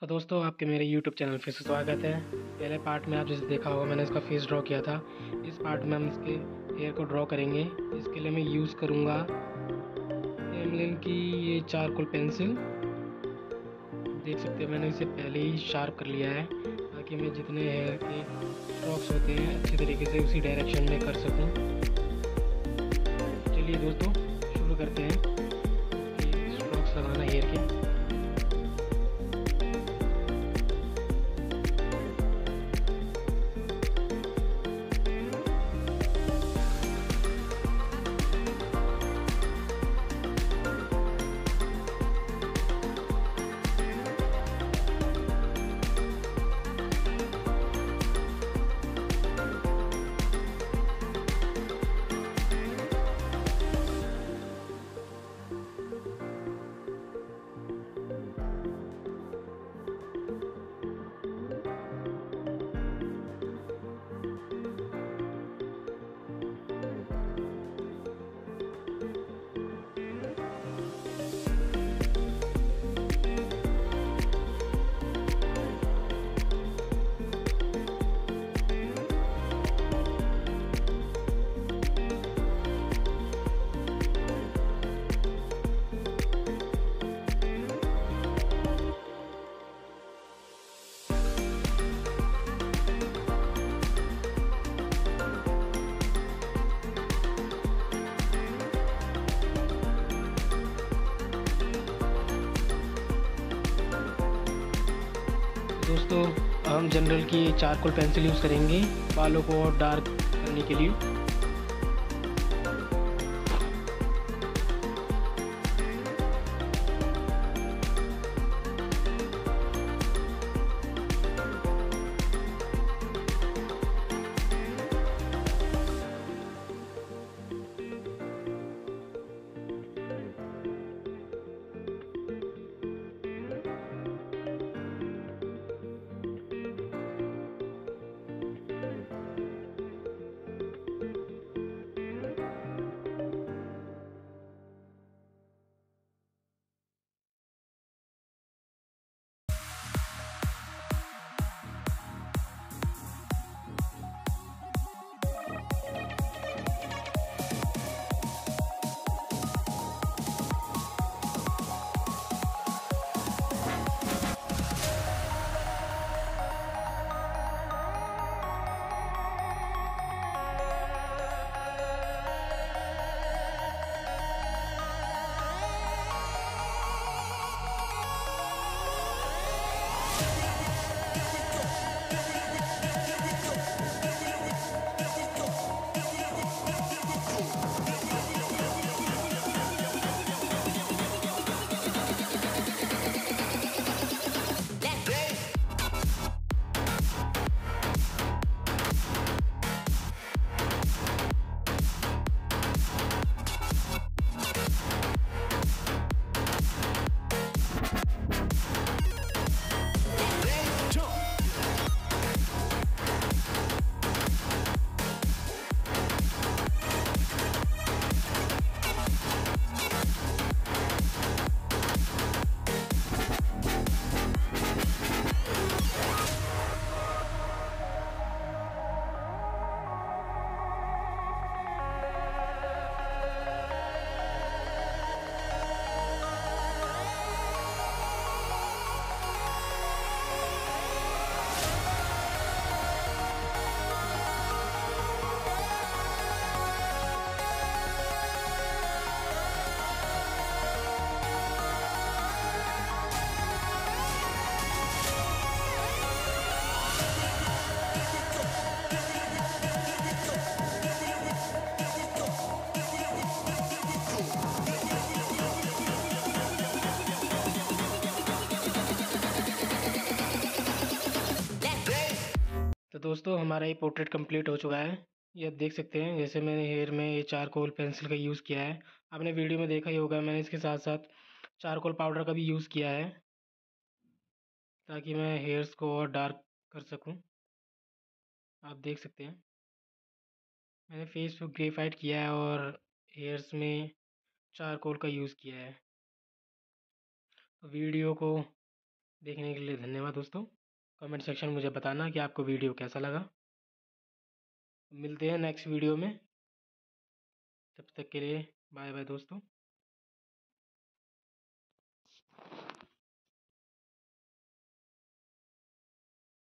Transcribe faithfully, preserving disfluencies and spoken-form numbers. तो दोस्तों आपके मेरे यूट्यूब चैनल फिर से स्वागत है। पहले पार्ट में आप जैसे देखा होगा मैंने इसका फेस ड्रॉ किया था। इस पार्ट में हम इसके हेयर को ड्रॉ करेंगे। इसके लिए मैं यूज़ करूँगा कैमलिन की ये चारकोल पेंसिल। देख सकते हैं मैंने इसे पहले ही शार्प कर लिया है ताकि मैं जितने हेयर के स्ट्रोक्स होते हैं अच्छे तरीके से उसी डायरेक्शन में कर सकूँ। चलिए दोस्तों शुरू करते हैं स्ट्रोक्स लगाना हेयर के। दोस्तों हम जनरल की चारकोल पेंसिल यूज़ करेंगे बालों को और डार्क करने के लिए। तो दोस्तों हमारा ये पोर्ट्रेट कंप्लीट हो चुका है। ये आप देख सकते हैं जैसे मैंने हेयर में ये चारकोल पेंसिल का यूज़ किया है। आपने वीडियो में देखा ही होगा मैंने इसके साथ साथ चारकोल पाउडर का भी यूज़ किया है ताकि मैं हेयर्स को और डार्क कर सकूं। आप देख सकते हैं मैंने फेस को ग्रेफाइट किया है और हेयर्स में चारकोल का यूज़ किया है। तो वीडियो को देखने के लिए धन्यवाद दोस्तों। कमेंट सेक्शन में मुझे बताना कि आपको वीडियो कैसा लगा। मिलते हैं नेक्स्ट वीडियो में, तब तक के लिए बाय बाय दोस्तों।